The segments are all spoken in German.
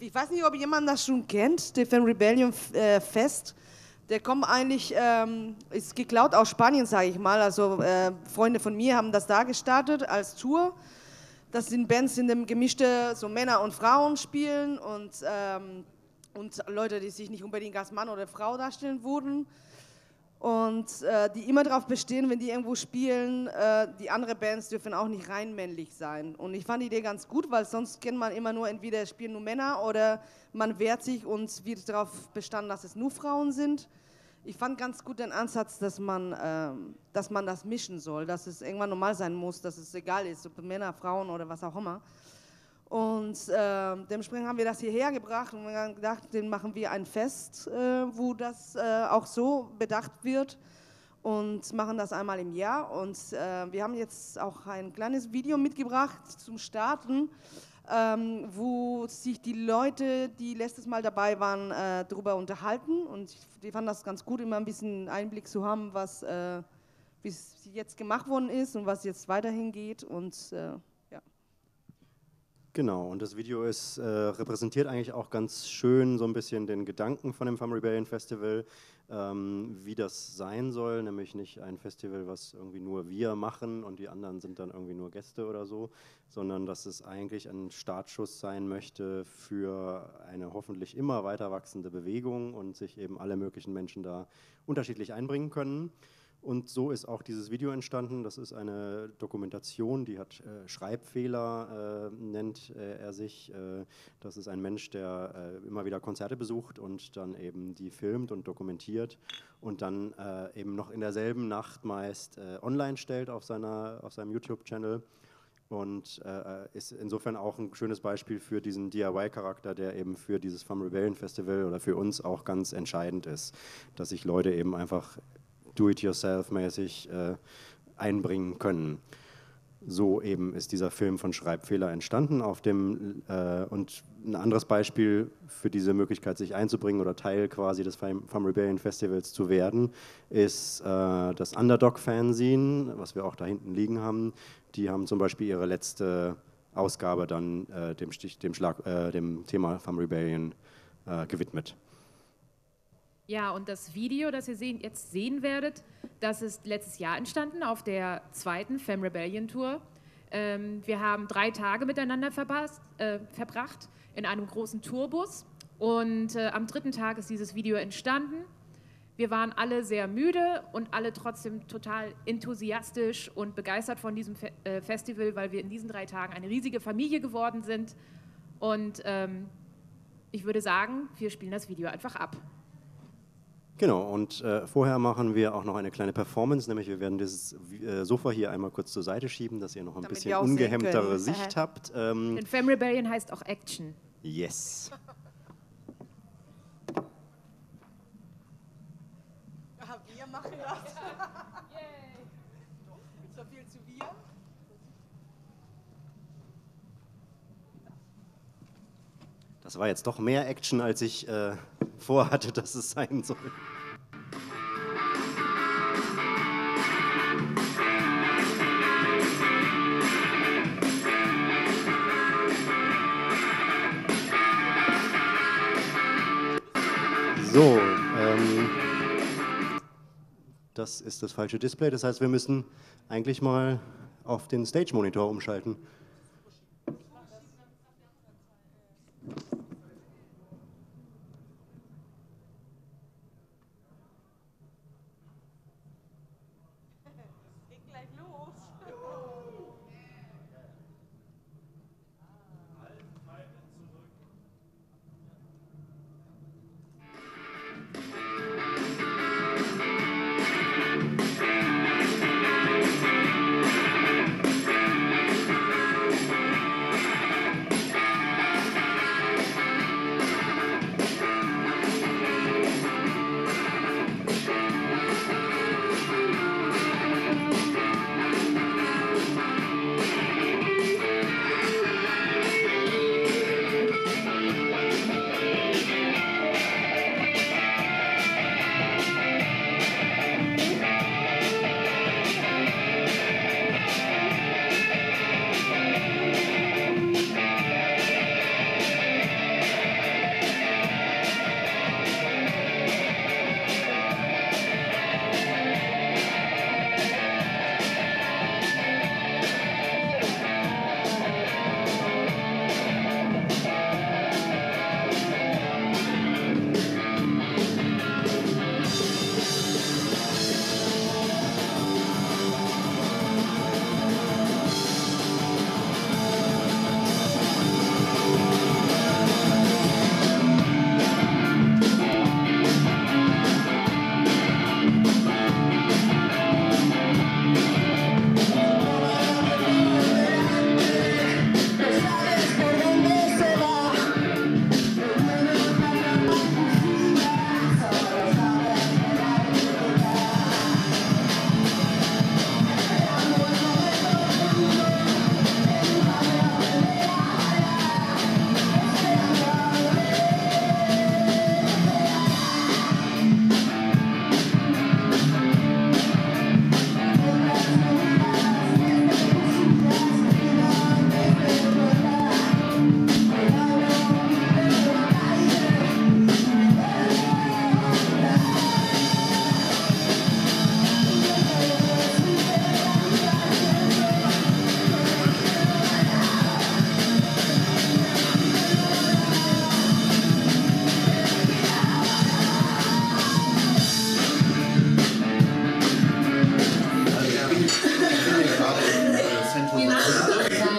Ich weiß nicht, ob jemand das schon kennt, der Femme Rebellion Fest. Der kommt eigentlich, ist geklaut aus Spanien, sage ich mal. Also Freunde von mir haben das da gestartet als Tour. Das sind Bands, in dem gemischte, so Männer und Frauen spielen und Leute, die sich nicht unbedingt als Mann oder Frau darstellen würden. Und die immer darauf bestehen, wenn die irgendwo spielen, die anderen Bands dürfen auch nicht rein männlich sein. Und ich fand die Idee ganz gut, weil sonst kennt man immer nur, entweder spielen nur Männer oder man wehrt sich und wird darauf bestanden, dass es nur Frauen sind. Ich fand ganz gut den Ansatz, dass man das mischen soll, dass es irgendwann normal sein muss, dass es egal ist, ob Männer, Frauen oder was auch immer. Und dementsprechend haben wir das hierher gebracht und wir haben gedacht, den machen wir ein Fest, wo das auch so bedacht wird und machen das einmal im Jahr. Und wir haben jetzt auch ein kleines Video mitgebracht zum Starten, wo sich die Leute, die letztes Mal dabei waren, darüber unterhalten. Und die fanden das ganz gut, immer ein bisschen Einblick zu haben, was bis jetzt gemacht worden ist und was jetzt weiterhin geht. Und genau, und das Video ist, repräsentiert eigentlich auch ganz schön so ein bisschen den Gedanken von dem Femme Rebellion Festival, wie das sein soll, nämlich nicht ein Festival, was irgendwie nur wir machen und die anderen sind dann irgendwie nur Gäste oder so, sondern dass es eigentlich ein Startschuss sein möchte für eine hoffentlich immer weiter wachsende Bewegung und sich eben alle möglichen Menschen da unterschiedlich einbringen können. Und so ist auch dieses Video entstanden. Das ist eine Dokumentation, die hat Schreibfehler, nennt er sich. Das ist ein Mensch, der immer wieder Konzerte besucht und dann eben die filmt und dokumentiert und dann eben noch in derselben Nacht meist online stellt auf seinem YouTube-Channel. Und ist insofern auch ein schönes Beispiel für diesen DIY-Charakter, der eben für dieses Femme Rebellion Festival oder für uns auch ganz entscheidend ist, dass sich Leute eben einfach do-it-yourself-mäßig einbringen können. So eben ist dieser Film von Schreibfehler entstanden. Und ein anderes Beispiel für diese Möglichkeit, sich einzubringen oder Teil quasi des Femme Rebellion Festivals zu werden, ist das Underdog-Fanzine, was wir auch da hinten liegen haben. Die haben zum Beispiel ihre letzte Ausgabe dann dem Thema Femme Rebellion gewidmet. Ja, und das Video, das ihr jetzt sehen werdet, das ist letztes Jahr entstanden auf der zweiten Femme Rebellion Tour. Wir haben 3 Tage miteinander verbracht in einem großen Tourbus und am 3. Tag ist dieses Video entstanden. Wir waren alle sehr müde und alle trotzdem total enthusiastisch und begeistert von diesem Festival, weil wir in diesen 3 Tagen eine riesige Familie geworden sind. Und ich würde sagen, wir spielen das Video einfach ab. Genau, und vorher machen wir auch noch eine kleine Performance, nämlich wir werden dieses Sofa hier einmal kurz zur Seite schieben, dass ihr noch ein bisschen ungehemmtere Sicht habt. Denn Femme Rebellion heißt auch Action. Yes. Wir machen das. So viel zu wir. Das war jetzt doch mehr Action, als ich vorhatte, dass es sein soll. So, das ist das falsche Display, das heißt, wir müssen eigentlich mal auf den Stage-Monitor umschalten.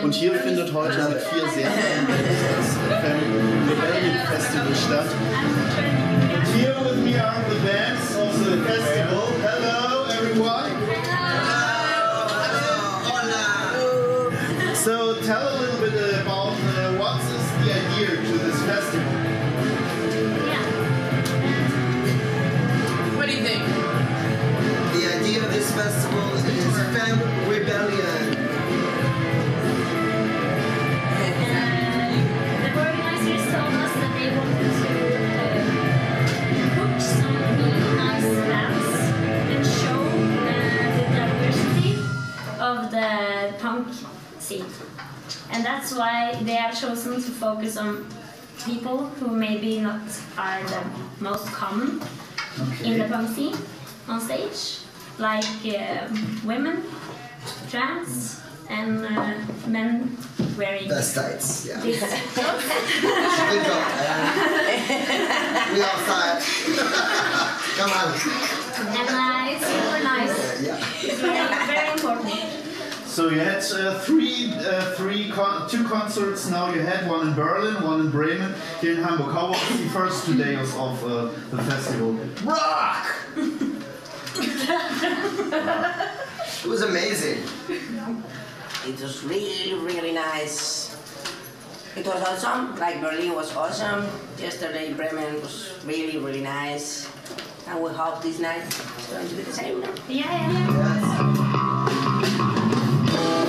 Und hier findet heute an 4 Serien das Femme Rebellion Festival statt. Here with me are the bands of the festival. Hello everyone! Hello! Hola! So tell a little bit about what is the idea to this festival? Yeah. What do you think? The idea of this festival is Femme Rebellion. And that's why they have chosen to focus on people who maybe not are the most common in the punk scene on stage, like women, trans, and men wearing vests. Yeah. We outside. Come on. And it's super nice. Yeah. It's very important. So you had two concerts now. You had one in Berlin, one in Bremen, here in Hamburg. How was the first 2 days of the festival? Rock! It was amazing. It was really, really nice. It was awesome. Like Berlin was awesome. Yesterday Bremen was really, really nice. And we hope this night is going to be the same. Yeah.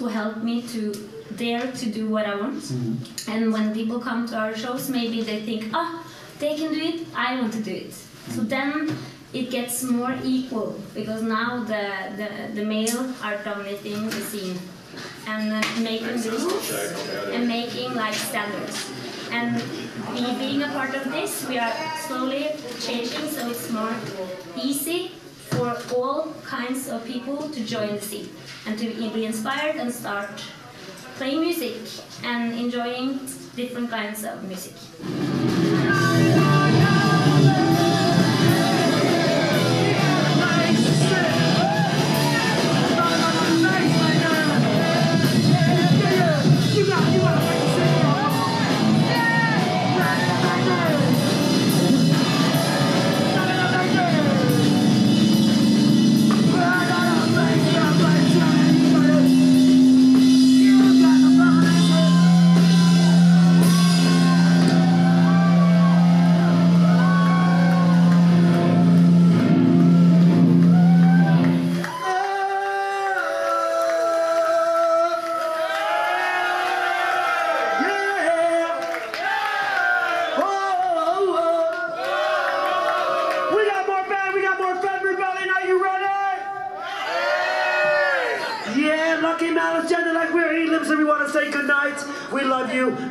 Who helped me to dare to do what I want. Mm-hmm. And when people come to our shows, maybe they think, oh, they can do it, I want to do it. Mm-hmm. So then it gets more equal, because now the male are dominating the scene and making rules and making like standards. And me being a a part of this, we are slowly changing so it's more easy for all kinds of people to join the scene and to be inspired and start playing music and enjoying different kinds of music.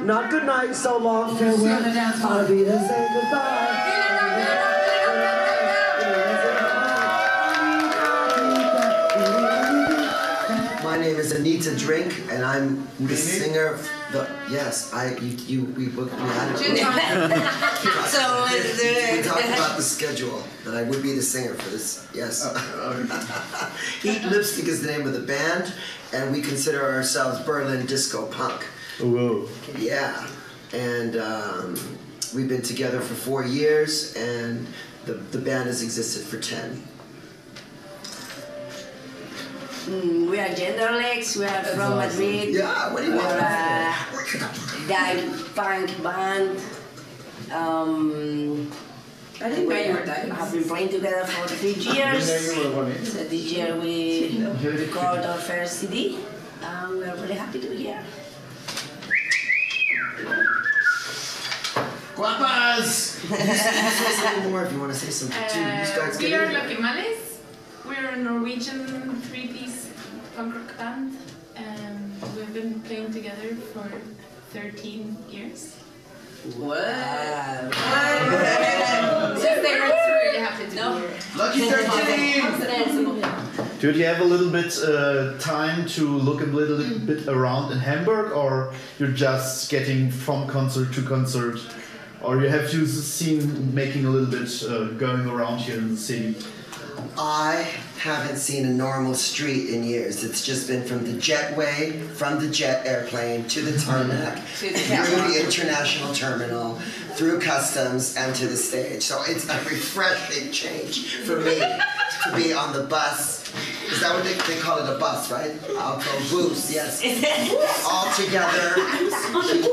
Not good night, so long, farewell, I'll be there, say goodbye. My name is Anita Drink, and I'm the singer. We booked me out. We talked about the schedule, that I would be the singer for this, yes. Heat Lipstick is the name of the band, and we consider ourselves Berlin disco punk. Whoa. Yeah, and we've been together for 4 years, and the band has existed for 10. We are genderless. We are from Madrid. Yeah, what do you want? D.I.Y. punk band. I think we have been playing together for 3 years. So this year we recorded our first CD. We are really happy to be here. Guapas! Say more if you want to say something too. We are Lokimales. We're a Norwegian three-piece punk rock band. We've been playing together for 13 years. What? Since they were three, you have to do it. Lucky 13! Did you have a little bit time to look a little bit around in Hamburg, or you're just getting from concert to concert? Or you have to see making a little bit going around here in the city? I haven't seen a normal street in years. It's just been from the jetway, from the jet airplane to the tarmac, through the international terminal, through customs, and to the stage. So it's a refreshing change for me to be on the bus. Is that what they call it? A bus, right? I'll go boost, yes. All together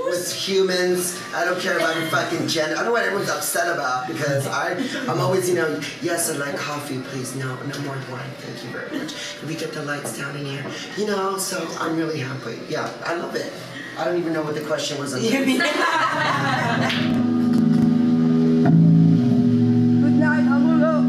with humans. I don't care about your fucking gender. I don't know what everyone's upset about, because I'm always, you know, yes, I'd like coffee, please. No, no more wine. Thank you very much. Can we get the lights down in here? You know, so I'm really happy. Yeah, I love it. I don't even know what the question was. On Good night, Amuro.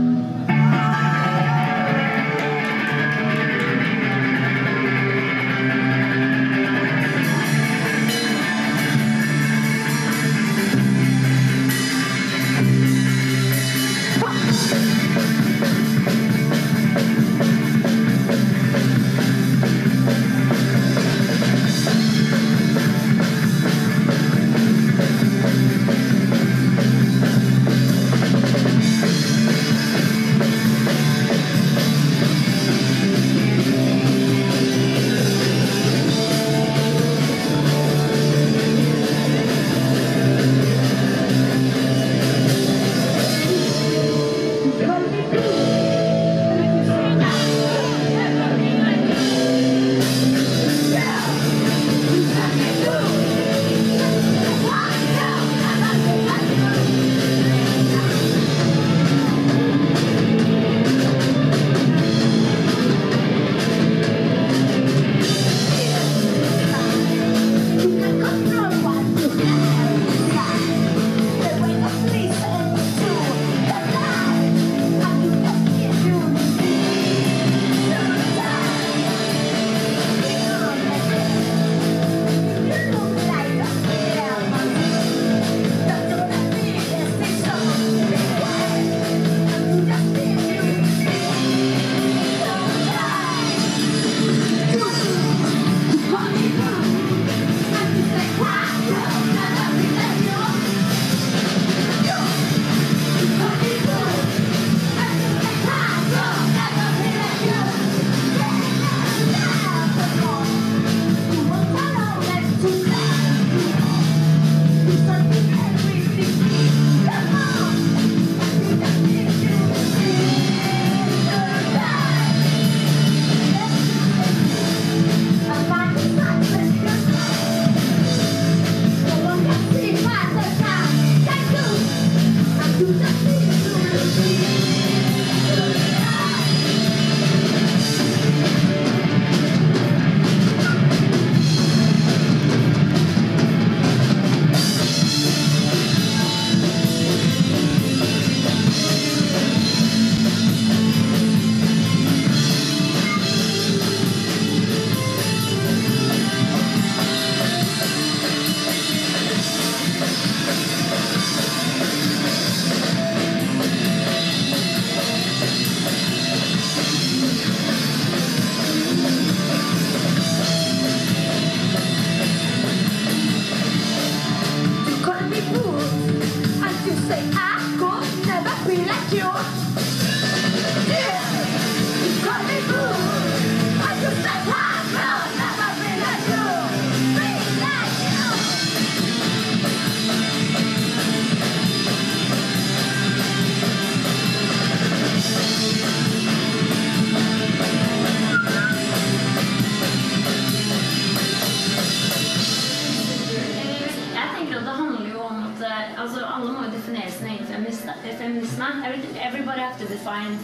Everybody have to define,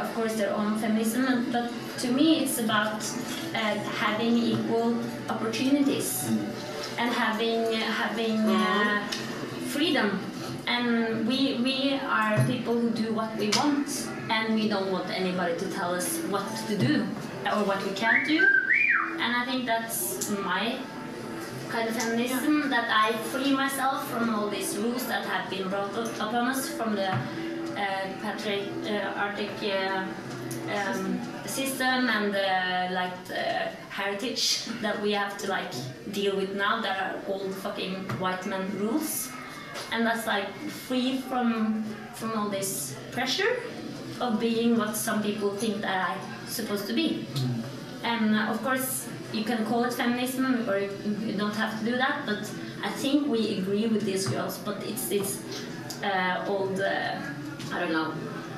of course, their own feminism, but to me it's about having equal opportunities and having freedom. And we are people who do what we want, and we don't want anybody to tell us what to do or what we can't do. And I think that's my kind of feminism, that I free myself from all these rules that have been brought upon us from the patriarchal system and the heritage that we have to deal with now, that are old fucking white man rules, and that's free from all this pressure of being what some people think that I'm supposed to be. And of course you can call it feminism or you don't have to do that, but I think we agree with these girls, but it's old, I don't know.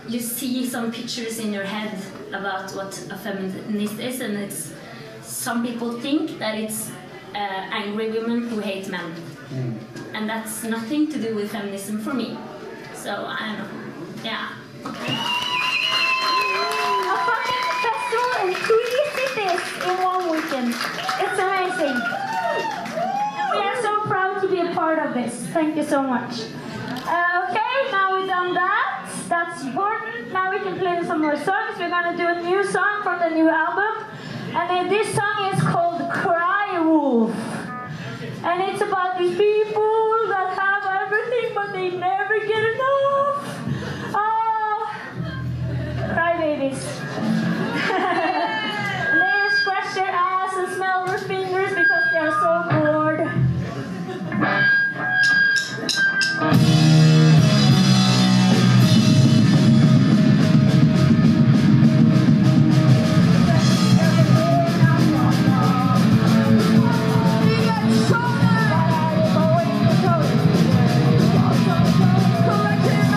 You see some pictures in your head about what a feminist is, and it's some people think that it's angry women who hate men, and that's nothing to do with feminism for me. So I don't know. Yeah. Okay. A fucking festival in 3 cities in 1 weekend. It's amazing. We are so proud to be a part of this. Thank you so much. Okay, now we've done that. That's important. Now we can play some more songs. We're gonna do a new song from the new album, and this song is called "Cry Wolf," and it's about these people that have everything but they never get enough. Oh, cry babies. They scratch their ass and smell their fingers because they are so bored. Collective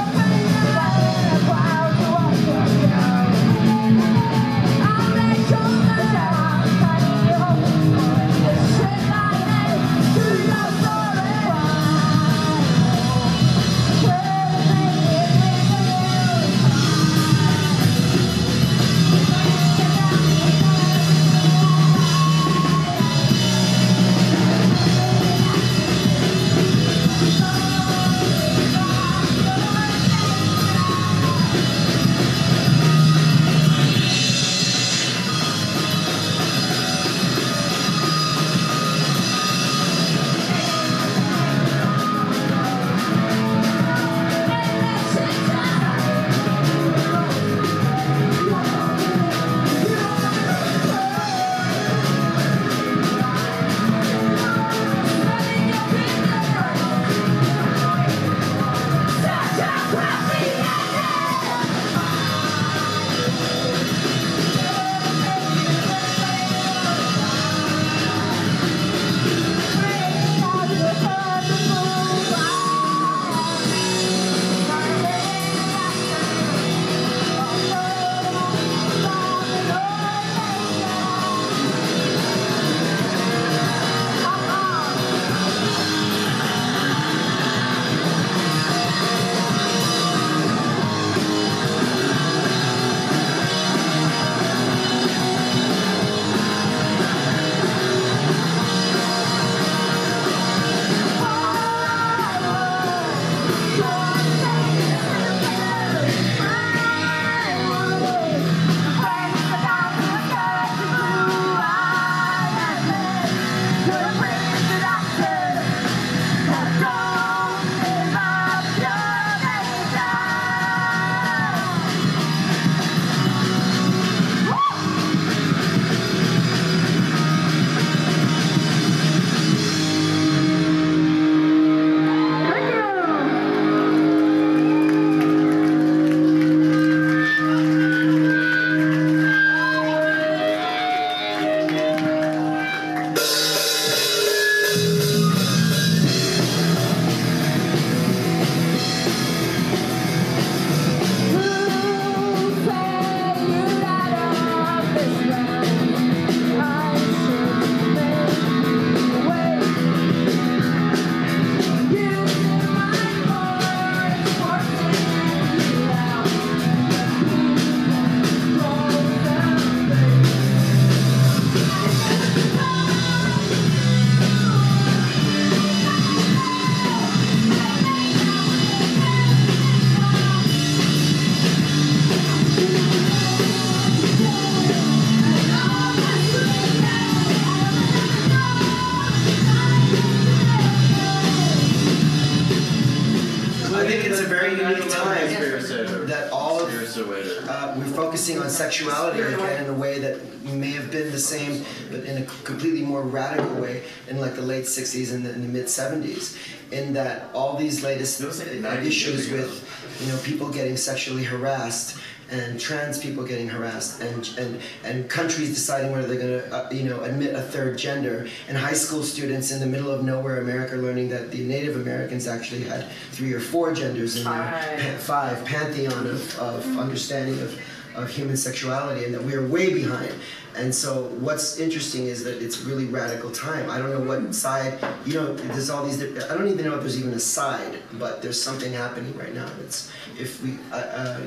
think it's a very unique time that all of we're focusing on sexuality again in a way that may have been the same, but in a completely more radical way in like the late 60s and the mid 70s. In that all these latest issues with, you know, people getting sexually harassed and trans people getting harassed and countries deciding whether they're going to you know, admit a third gender, and high school students in the middle of nowhere America learning that the Native Americans actually had 3 or 4 genders in their pantheon of understanding of human sexuality, and that we are way behind. And so what's interesting is that it's really radical time. I don't know what side, you know, there's all these, I don't even know if there's even a side, but there's something happening right now. It's, if we,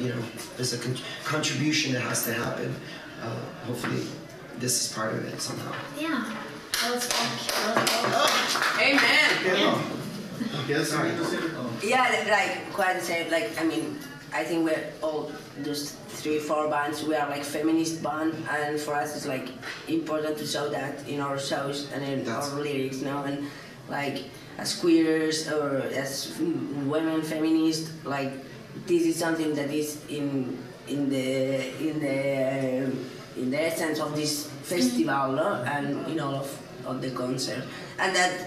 you know, there's a contribution that has to happen. Hopefully this is part of it somehow. Yeah. Amen. Yeah. Yeah, like, quite said, like, I mean, I think we're all just 3 or 4 bands. We are like feminist band, and for us it's like important to show that in our shows and in our lyrics, you know, and like as queers or as women feminists, like this is something that is in the essence of this festival, no? And in all of the concert, and that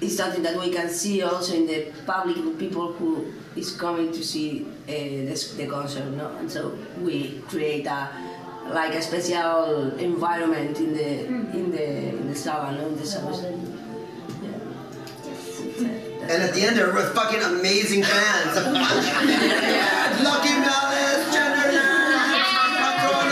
is something that we can see also in the public, people who is coming to see the concert, no? And so we create a special environment in the salon, no? In the shows. Yeah. And at the end there were fucking amazing fans. Lucky Malice, Jenner, Macron,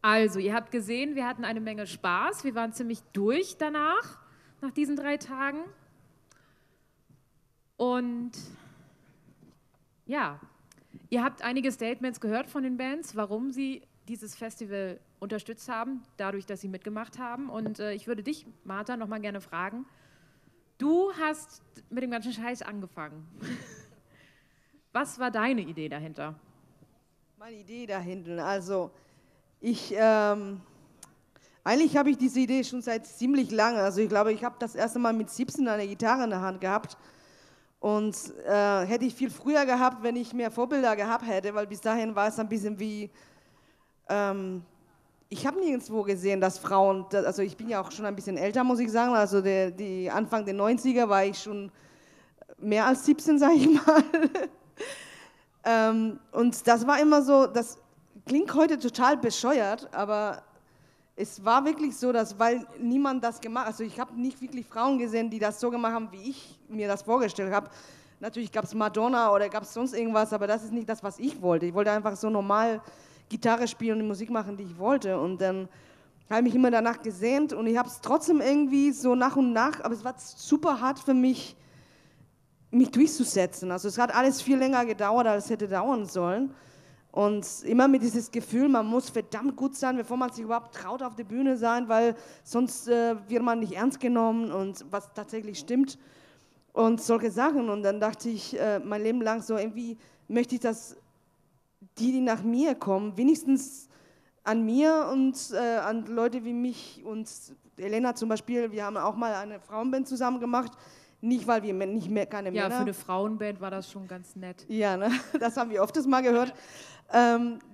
Also, ihr habt gesehen, wir hatten eine Menge Spaß. Wir waren ziemlich durch danach, nach diesen 3 Tagen. Und ja, ihr habt einige Statements gehört von den Bands, warum sie dieses Festival unterstützt haben, dadurch, dass sie mitgemacht haben. Und ich würde dich, Martha, nochmal gerne fragen. Du hast mit dem ganzen Scheiß angefangen. Was war deine Idee dahinter? Meine Idee dahinter, also... Eigentlich habe ich diese Idee schon seit ziemlich lange. Also ich glaube, ich habe das erste Mal mit 17 eine Gitarre in der Hand gehabt. Und hätte ich viel früher gehabt, wenn ich mehr Vorbilder gehabt hätte, weil bis dahin war es ein bisschen wie, ich habe nirgendwo gesehen, dass Frauen, also ich bin ja auch schon ein bisschen älter, muss ich sagen, also die Anfang der 90er war ich schon mehr als 17, sage ich mal. Und das war immer so, dass klingt heute total bescheuert, aber es war wirklich so, dass weil niemand das gemacht hat, also ich habe nicht wirklich Frauen gesehen, die das so gemacht haben, wie ich mir das vorgestellt habe. Natürlich gab es Madonna oder gab es sonst irgendwas, aber das ist nicht das, was ich wollte. Ich wollte einfach so normal Gitarre spielen und Musik machen, die ich wollte, und dann habe ich mich immer danach gesehnt und ich habe es trotzdem irgendwie so nach und nach, aber es war super hart für mich, mich durchzusetzen. Also es hat alles viel länger gedauert, als es hätte dauern sollen. Und immer mit dieses Gefühl, man muss verdammt gut sein, bevor man sich überhaupt traut, auf der Bühne sein, weil sonst wird man nicht ernst genommen und was tatsächlich stimmt und solche Sachen. Und dann dachte ich mein Leben lang so, irgendwie möchte ich, dass die nach mir kommen, wenigstens an mir und an Leute wie mich und Elena zum Beispiel. Wir haben auch mal eine Frauenband zusammen gemacht. Nicht, weil wir nicht mehr keine Männer... Ja, für eine Frauenband war das schon ganz nett. Ja, ne? Das haben wir öfters mal gehört.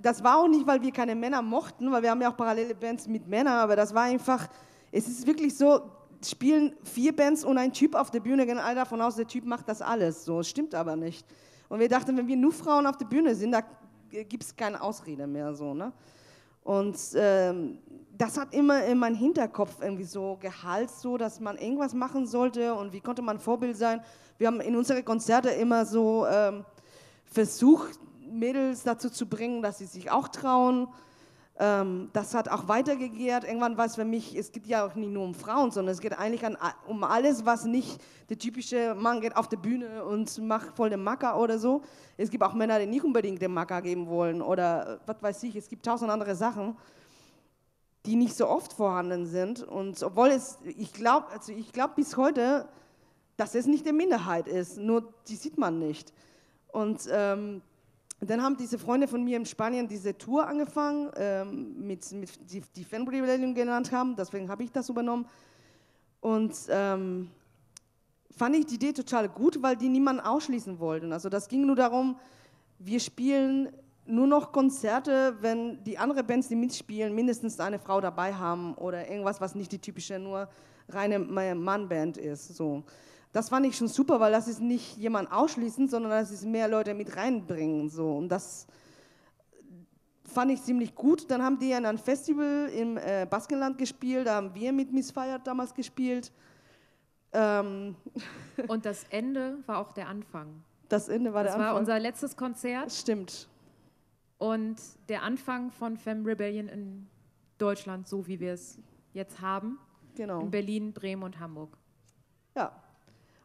Das war auch nicht, weil wir keine Männer mochten, weil wir haben ja auch parallele Bands mit Männern, aber das war einfach, es ist wirklich so, spielen 4 Bands und ein Typ auf der Bühne, gehen alle davon aus, der Typ macht das alles. So, stimmt aber nicht. Und wir dachten, wenn wir nur Frauen auf der Bühne sind, da gibt es keine Ausrede mehr. So, ne? Und das hat immer in meinem Hinterkopf irgendwie so gehalst, so dass man irgendwas machen sollte und wie konnte man Vorbild sein. Wir haben in unseren Konzerten immer so versucht, Mädels dazu zu bringen, dass sie sich auch trauen. Das hat auch weitergegehrt. Irgendwann war es für mich, es geht ja auch nicht nur um Frauen, sondern es geht eigentlich um alles, was nicht der typische Mann geht auf die Bühne und macht voll den Macker oder so. Es gibt auch Männer, die nicht unbedingt den Macker geben wollen oder was weiß ich. Es gibt tausend andere Sachen, die nicht so oft vorhanden sind. Und obwohl es, ich glaube bis heute, dass es nicht eine Minderheit ist, nur die sieht man nicht. Und dann haben diese Freunde von mir in Spanien diese Tour angefangen, die Femme Rebellion genannt haben, deswegen habe ich das übernommen. Und fand ich die Idee total gut, weil die niemanden ausschließen wollten. Also das ging nur darum, wir spielen nur noch Konzerte, wenn die anderen Bands, die mitspielen, mindestens eine Frau dabei haben oder irgendwas, was nicht die typische, nur reine Mann-Band ist. So. Das fand ich schon super, weil das ist nicht jemand ausschließen, sondern das ist mehr Leute mit reinbringen. So. Und das fand ich ziemlich gut. Dann haben die in einem Festival im Baskenland gespielt, da haben wir mit Miss Feiert damals gespielt. Und das Ende war auch der Anfang. Das Ende war der Anfang. Das war unser letztes Konzert. Stimmt. Und der Anfang von Femme Rebellion in Deutschland, so wie wir es jetzt haben. Genau. In Berlin, Bremen und Hamburg. Ja.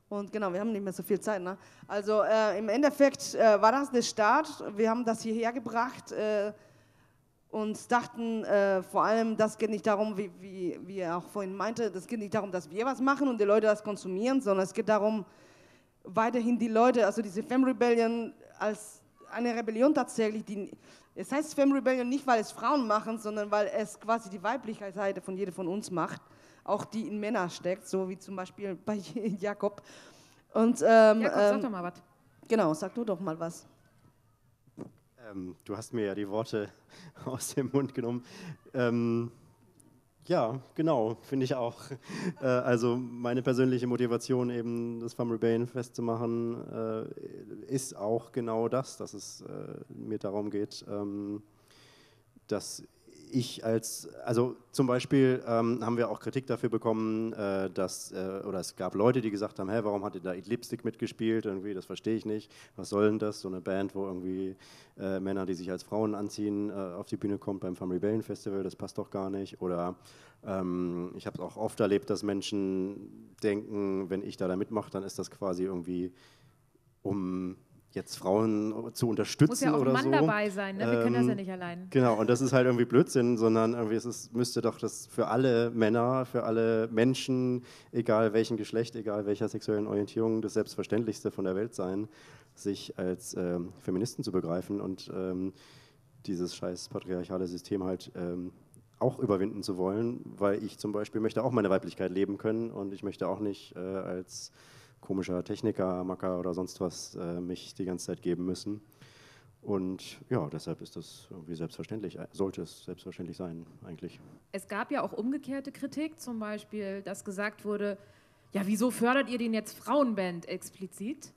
Und genau, wir haben nicht mehr so viel Zeit, ne? Also im Endeffekt war das der Start. Wir haben das hierher gebracht und dachten vor allem, das geht nicht darum, wie er auch vorhin meinte, das geht nicht darum, dass wir was machen und die Leute das konsumieren, sondern es geht darum, weiterhin die Leute, also diese Femme Rebellion als eine Rebellion tatsächlich, die, es heißt Femme Rebellion nicht, weil es Frauen machen, sondern weil es quasi die weibliche Seite von jeder von uns macht. Auch die in Männer steckt, so wie zum Beispiel bei Jakob. Und, Jakob, sag doch mal was. Genau, sag du doch mal was. Du hast mir ja die Worte aus dem Mund genommen. Ja, genau, finde ich auch. Also meine persönliche Motivation, eben das Femme Rebellion Fest zu machen, ist auch genau das, dass es mir darum geht, dass ich also zum Beispiel haben wir auch Kritik dafür bekommen, oder es gab Leute, die gesagt haben, hey, warum hat ihr da Heat Lipstick mitgespielt, irgendwie, das verstehe ich nicht, was soll denn das, so eine Band, wo irgendwie Männer, die sich als Frauen anziehen, auf die Bühne kommt beim Femme Rebellion Festival, das passt doch gar nicht, oder ich habe es auch oft erlebt, dass Menschen denken, wenn ich da mitmache, dann ist das quasi irgendwie, um jetzt Frauen zu unterstützen. Muss ja auch ein Mann dabei sein, ne? Wir können das ja nicht allein. Genau, und das ist halt irgendwie Blödsinn, sondern irgendwie müsste doch das für alle Männer, für alle Menschen, egal welchen Geschlecht, egal welcher sexuellen Orientierung, das Selbstverständlichste von der Welt sein, sich als Feministen zu begreifen und dieses scheiß patriarchale System halt auch überwinden zu wollen, weil ich zum Beispiel möchte auch meine Weiblichkeit leben können und ich möchte auch nicht als komischer Techniker, Macker oder sonst was mich die ganze Zeit geben müssen. Und ja, deshalb ist das irgendwie selbstverständlich, sollte es selbstverständlich sein eigentlich. Es gab ja auch umgekehrte Kritik, zum Beispiel, dass gesagt wurde, ja, wieso fördert ihr den jetzt Frauenband explizit?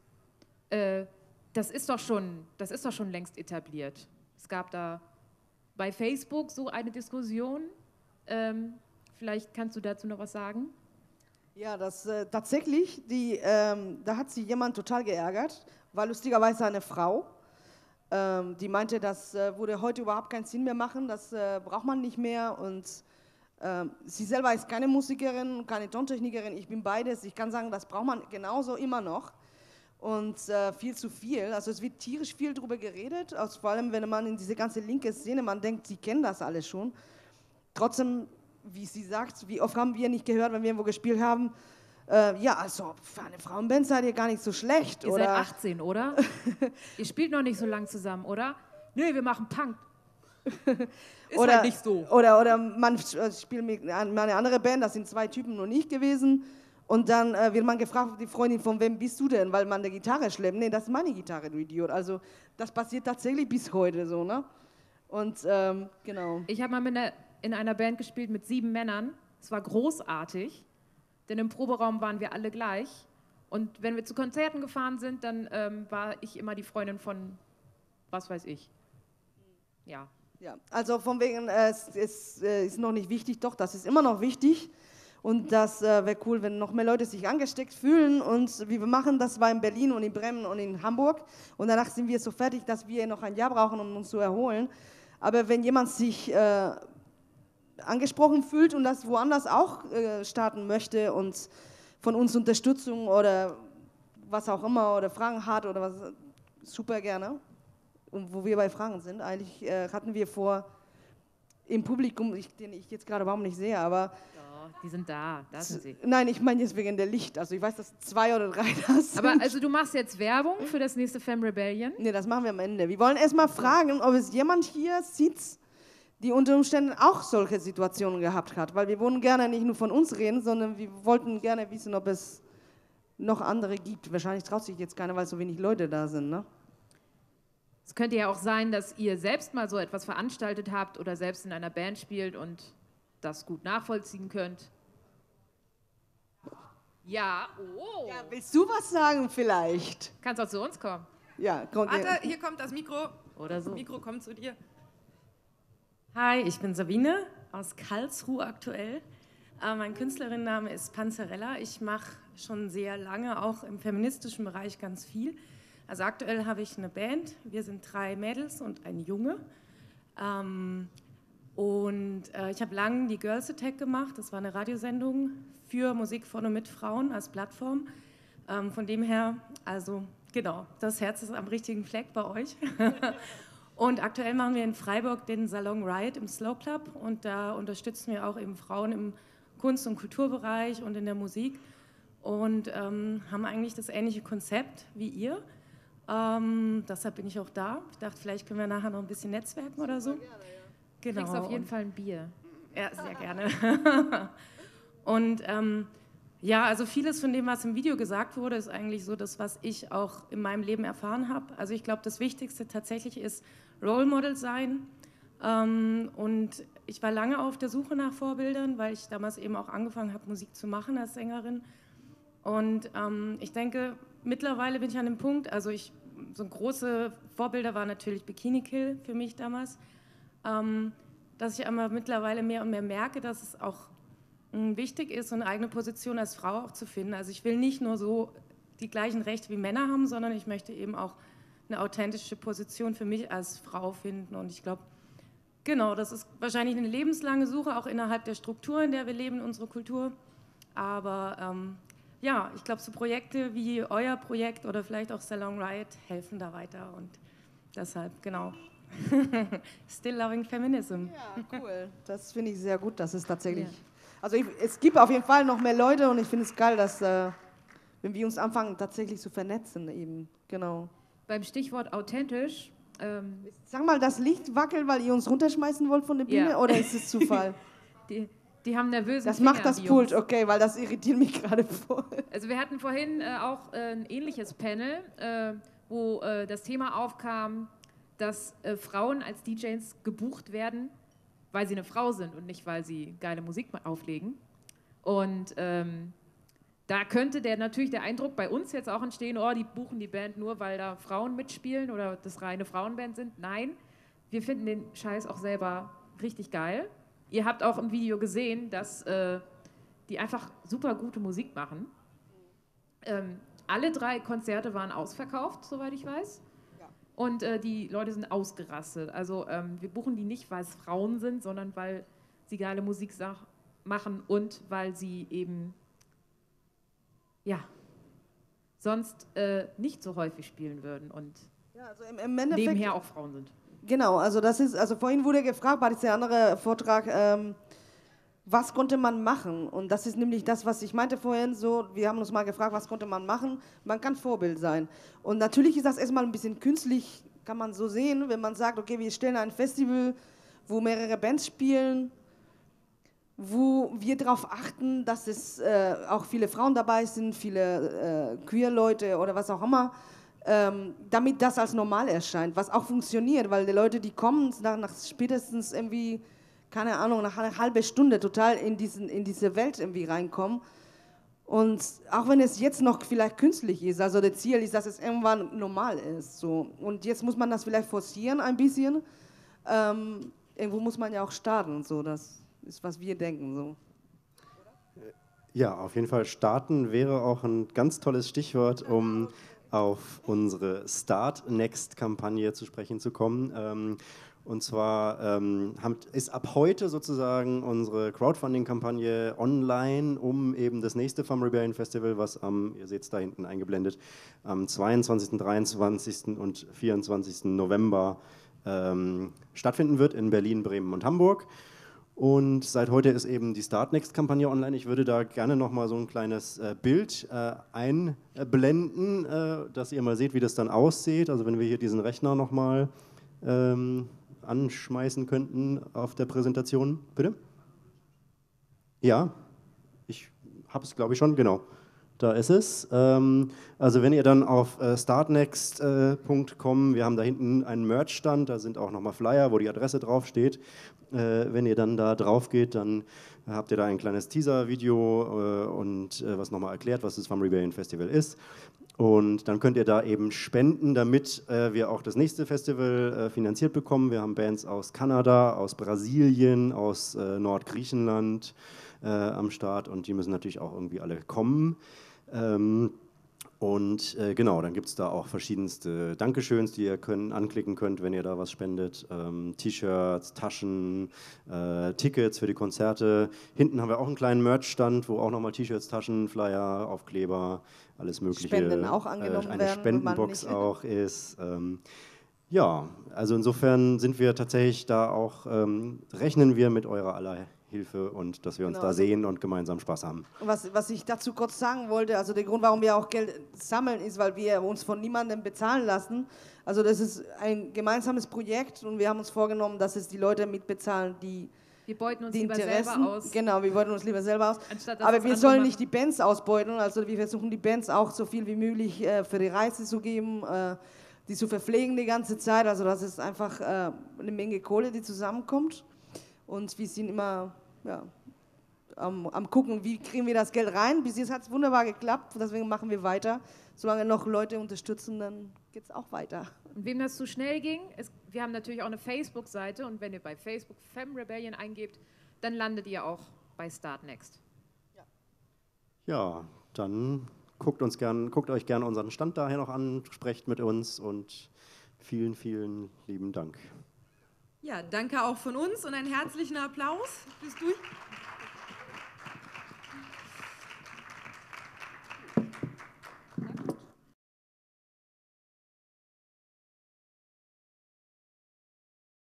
Das ist doch schon längst etabliert. Es gab da bei Facebook so eine Diskussion, vielleicht kannst du dazu noch was sagen? Ja, das tatsächlich, da hat sie jemand total geärgert, war lustigerweise eine Frau, die meinte, das würde heute überhaupt keinen Sinn mehr machen, das braucht man nicht mehr und sie selber ist keine Musikerin, keine Tontechnikerin, ich bin beides, ich kann sagen, das braucht man genauso immer noch und viel zu viel, also es wird tierisch viel drüber geredet, also vor allem wenn man in diese ganze linke Szene, man denkt, sie kennen das alles schon, trotzdem, wie sie sagt, wie oft haben wir nicht gehört, wenn wir irgendwo gespielt haben, ja, also für eine Frauenband seid ihr gar nicht so schlecht. Ihr seid 18, oder? Ihr spielt noch nicht so lang zusammen, oder? Nö, wir machen Punk. Ist oder, halt nicht so. Oder man spielt mit einer anderen Band, das sind zwei Typen und ich gewesen. Und dann wird man gefragt, die Freundin, von wem bist du denn? Weil man eine Gitarre schleppt. Nee, das ist meine Gitarre, du Idiot. Also das passiert tatsächlich bis heute so, ne? Und genau. Ich habe mal in einer Band gespielt mit 7 Männern. Es war großartig, denn im Proberaum waren wir alle gleich. Und wenn wir zu Konzerten gefahren sind, dann war ich immer die Freundin von, was weiß ich. Ja, Ja, also von wegen, es ist noch nicht wichtig, doch, das ist immer noch wichtig. Und das wäre cool, wenn noch mehr Leute sich angesteckt fühlen. Und wie wir machen, das war in Berlin und in Bremen und in Hamburg. Und danach sind wir so fertig, dass wir noch ein Jahr brauchen, um uns zu erholen. Aber wenn jemand sich angesprochen fühlt und das woanders auch starten möchte und von uns Unterstützung oder was auch immer oder Fragen hat oder was, super gerne. Und wo wir bei Fragen sind, eigentlich hatten wir vor, im Publikum, den ich jetzt gerade überhaupt nicht sehe, aber... Die sind da, da sind sie. Nein, ich meine jetzt wegen der Licht. Also ich weiß, dass 2 oder 3 da sind. Aber also du machst jetzt Werbung für das nächste Femme Rebellion? Nee, das machen wir am Ende. Wir wollen erstmal fragen, ob es jemand hier sieht, die unter Umständen auch solche Situationen gehabt hat. Weil wir wollen gerne nicht nur von uns reden, sondern wir wollten gerne wissen, ob es noch andere gibt. Wahrscheinlich traut sich jetzt keiner, weil so wenig Leute da sind, ne? Es könnte ja auch sein, dass ihr selbst mal so etwas veranstaltet habt oder selbst in einer Band spielt und das gut nachvollziehen könnt. Ja, oh. Ja, willst du was sagen vielleicht? Kannst auch zu uns kommen. Ja, komm. Warte, hier kommt das Mikro. Oder so. Das Mikro kommt zu dir. Hi, ich bin Sabine aus Karlsruhe aktuell. Mein Künstlerinnenname ist Panzerella. Ich mache schon sehr lange auch im feministischen Bereich ganz viel. Also aktuell habe ich eine Band. Wir sind 3 Mädels und ein Junge. Und ich habe lange die Girls Attack gemacht, das war eine Radiosendung für Musik von und mit Frauen als Plattform. Von dem her, also genau, das Herz ist am richtigen Fleck bei euch. Und aktuell machen wir in Freiburg den Salon Riot im Slow Club und da unterstützen wir auch eben Frauen im Kunst- und Kulturbereich und in der Musik und haben eigentlich das ähnliche Konzept wie ihr. Deshalb bin ich auch da. Ich dachte, vielleicht können wir nachher noch ein bisschen netzwerken oder so. Genau. Du kriegst auf jeden Fall ein Bier. Ja, sehr gerne. Und ja, also vieles von dem, was im Video gesagt wurde, ist eigentlich so das, was ich auch in meinem Leben erfahren habe. Also ich glaube, das Wichtigste tatsächlich ist Role Model sein. Und ich war lange auf der Suche nach Vorbildern, weil ich damals eben auch angefangen habe, Musik zu machen als Sängerin. Und ich denke, mittlerweile bin ich an dem Punkt, also so große Vorbilder waren natürlich Bikini Kill für mich damals. Dass ich aber mittlerweile mehr und mehr merke, dass es auch wichtig ist, so eine eigene Position als Frau auch zu finden. Also ich will nicht nur so die gleichen Rechte wie Männer haben, sondern ich möchte eben auch eine authentische Position für mich als Frau finden. Und ich glaube, genau, das ist wahrscheinlich eine lebenslange Suche, auch innerhalb der Struktur, in der wir leben, in unserer Kultur. Aber ja, ich glaube, so Projekte wie euer Projekt oder vielleicht auch Salon Riot helfen da weiter und deshalb, genau. Still loving feminism. Ja, cool. Das finde ich sehr gut, das ist tatsächlich... Yeah. Also es gibt auf jeden Fall noch mehr Leute und ich finde es geil, dass wenn wir uns anfangen, tatsächlich zu vernetzen eben, genau. Beim Stichwort authentisch... Sag mal, das Licht wackelt, weil ihr uns runterschmeißen wollt von der Bühne, yeah, oder ist es Zufall? Die haben nervöse Das Finger, macht das Pult, okay, weil das irritiert mich gerade voll. Also wir hatten vorhin auch ein ähnliches Panel, wo das Thema aufkam, dass Frauen als DJs gebucht werden, weil sie eine Frau sind und nicht, weil sie geile Musik auflegen. Und da könnte natürlich der Eindruck bei uns jetzt auch entstehen, oh, die buchen die Band nur, weil da Frauen mitspielen oder das reine Frauenband sind. Nein, wir finden den Scheiß auch selber richtig geil. Ihr habt auch im Video gesehen, dass die einfach super gute Musik machen. Alle 3 Konzerte waren ausverkauft, soweit ich weiß. Und die Leute sind ausgerastet. Also wir buchen die nicht, weil es Frauen sind, sondern weil sie geile Musik machen und weil sie eben, ja, sonst nicht so häufig spielen würden und ja, also im Endeffekt, nebenher auch Frauen sind. Genau, also das ist, also vorhin wurde gefragt, war das der andere Vortrag, was konnte man machen? Und das ist nämlich das, was ich meinte vorhin, so, wir haben uns mal gefragt, was konnte man machen? Man kann Vorbild sein. Und natürlich ist das erstmal ein bisschen künstlich, kann man so sehen, wenn man sagt, okay, wir stellen ein Festival, wo mehrere Bands spielen, wo wir darauf achten, dass es auch viele Frauen dabei sind, viele Queer-Leute oder was auch immer, damit das als normal erscheint, was auch funktioniert, weil die Leute, die kommen, nach spätestens irgendwie, keine Ahnung, nach einer halben Stunde total in diese Welt irgendwie reinkommen. Und auch wenn es jetzt noch vielleicht künstlich ist, also das Ziel ist, dass es irgendwann normal ist. So. Und jetzt muss man das vielleicht forcieren ein bisschen, Irgendwo muss man ja auch starten, so. Das ist, was wir denken. So. Ja, auf jeden Fall starten wäre auch ein ganz tolles Stichwort, um auf unsere Startnext-Kampagne zu sprechen zu kommen. Und zwar ist ab heute sozusagen unsere Crowdfunding-Kampagne online, um eben das nächste Femme Rebellion Festival, was am, ihr seht es da hinten eingeblendet, am 22., 23. und 24. November stattfinden wird in Berlin, Bremen und Hamburg. Und seit heute ist eben die Startnext-Kampagne online. Ich würde da gerne nochmal so ein kleines Bild einblenden, dass ihr mal seht, wie das dann aussieht. Also wenn wir hier diesen Rechner nochmal anschmeißen könnten auf der Präsentation. Bitte? Ja, ich habe es, glaube ich, schon, genau. Da ist es. Also wenn ihr dann auf startnext.com, wir haben da hinten einen Merch-Stand, da sind auch nochmal Flyer, wo die Adresse draufsteht. Wenn ihr dann da drauf geht, dann habt ihr da ein kleines Teaser-Video und was nochmal erklärt, was das Femme Rebellion Festival ist. Und dann könnt ihr da eben spenden, damit wir auch das nächste Festival finanziert bekommen. Wir haben Bands aus Kanada, aus Brasilien, aus Nordgriechenland am Start und die müssen natürlich auch irgendwie alle kommen. Genau, dann gibt es da auch verschiedenste Dankeschöns, die ihr anklicken könnt, wenn ihr da was spendet. T-Shirts, Taschen, Tickets für die Konzerte. Hinten haben wir auch einen kleinen Merch-Stand, wo auch nochmal T-Shirts, Taschen, Flyer, Aufkleber, alles Mögliche. Spenden auch angenommen werden. Eine Spendenbox auch ist. Ja, also insofern sind wir tatsächlich da auch, rechnen wir mit eurer aller Hilfe und dass wir uns da sehen und gemeinsam Spaß haben. Was ich dazu kurz sagen wollte, also der Grund, warum wir auch Geld sammeln, ist, weil wir uns von niemandem bezahlen lassen. Also das ist ein gemeinsames Projekt und wir haben uns vorgenommen, dass es die Leute mitbezahlen, die wir beuten uns lieber selber aus. Genau, wir beuten uns lieber selber aus. Aber wir sollen nicht die Bands ausbeuten, also wir versuchen die Bands auch so viel wie möglich für die Reise zu geben, die zu verpflegen die ganze Zeit. Also das ist einfach eine Menge Kohle, die zusammenkommt und wir sind immer am gucken, wie kriegen wir das Geld rein. Bis jetzt hat es wunderbar geklappt, deswegen machen wir weiter. Solange noch Leute unterstützen, dann geht es auch weiter. Und wem das zu schnell ging, wir haben natürlich auch eine Facebook-Seite und wenn ihr bei Facebook Femme Rebellion eingebt, dann landet ihr auch bei Startnext. Ja, dann guckt euch gerne unseren Stand daher noch an, sprecht mit uns und vielen, vielen lieben Dank. Ja, danke auch von uns und einen herzlichen Applaus. Bist du?